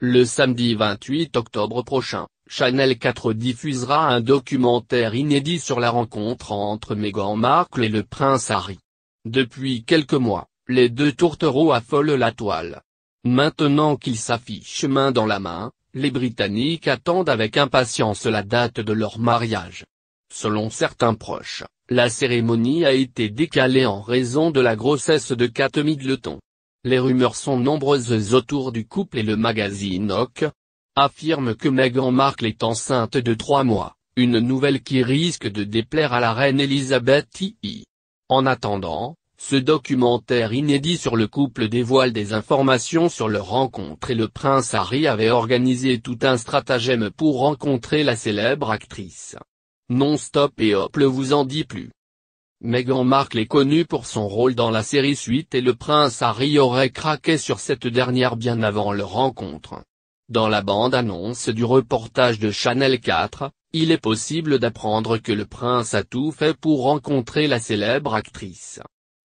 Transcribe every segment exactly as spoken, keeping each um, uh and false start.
Le samedi vingt-huit octobre prochain, Channel quatre diffusera un documentaire inédit sur la rencontre entre Meghan Markle et le prince Harry. Depuis quelques mois, les deux tourtereaux affolent la toile. Maintenant qu'ils s'affichent main dans la main, les Britanniques attendent avec impatience la date de leur mariage. Selon certains proches, la cérémonie a été décalée en raison de la grossesse de Kate Middleton. Les rumeurs sont nombreuses autour du couple et le magazine O C affirme que Meghan Markle est enceinte de trois mois, une nouvelle qui risque de déplaire à la reine Elisabeth deux. En attendant, ce documentaire inédit sur le couple dévoile des informations sur leur rencontre et le prince Harry avait organisé tout un stratagème pour rencontrer la célèbre actrice. Non-stop et Hop le vous en dit plus. Meghan Markle est connue pour son rôle dans la série Suite et le prince Harry aurait craqué sur cette dernière bien avant leur rencontre. Dans la bande-annonce du reportage de Channel quatre, il est possible d'apprendre que le prince a tout fait pour rencontrer la célèbre actrice.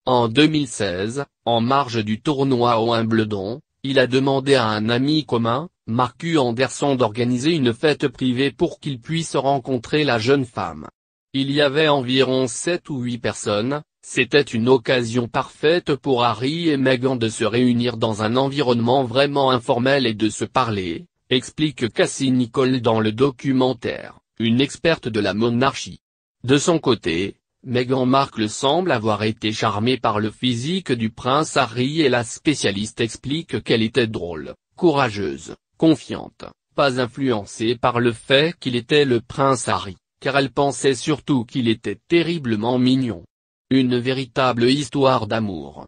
En deux mille seize, en marge du tournoi au Wimbledon, il a demandé à un ami commun, Marcus Anderson, d'organiser une fête privée pour qu'il puisse rencontrer la jeune femme. Il y avait environ sept ou huit personnes, c'était une occasion parfaite pour Harry et Meghan de se réunir dans un environnement vraiment informel et de se parler, explique Cassie Nicole dans le documentaire, une experte de la monarchie. De son côté, Meghan Markle semble avoir été charmée par le physique du prince Harry et la spécialiste explique qu'elle était drôle, courageuse, confiante, pas influencée par le fait qu'il était le prince Harry, car elle pensait surtout qu'il était terriblement mignon. Une véritable histoire d'amour.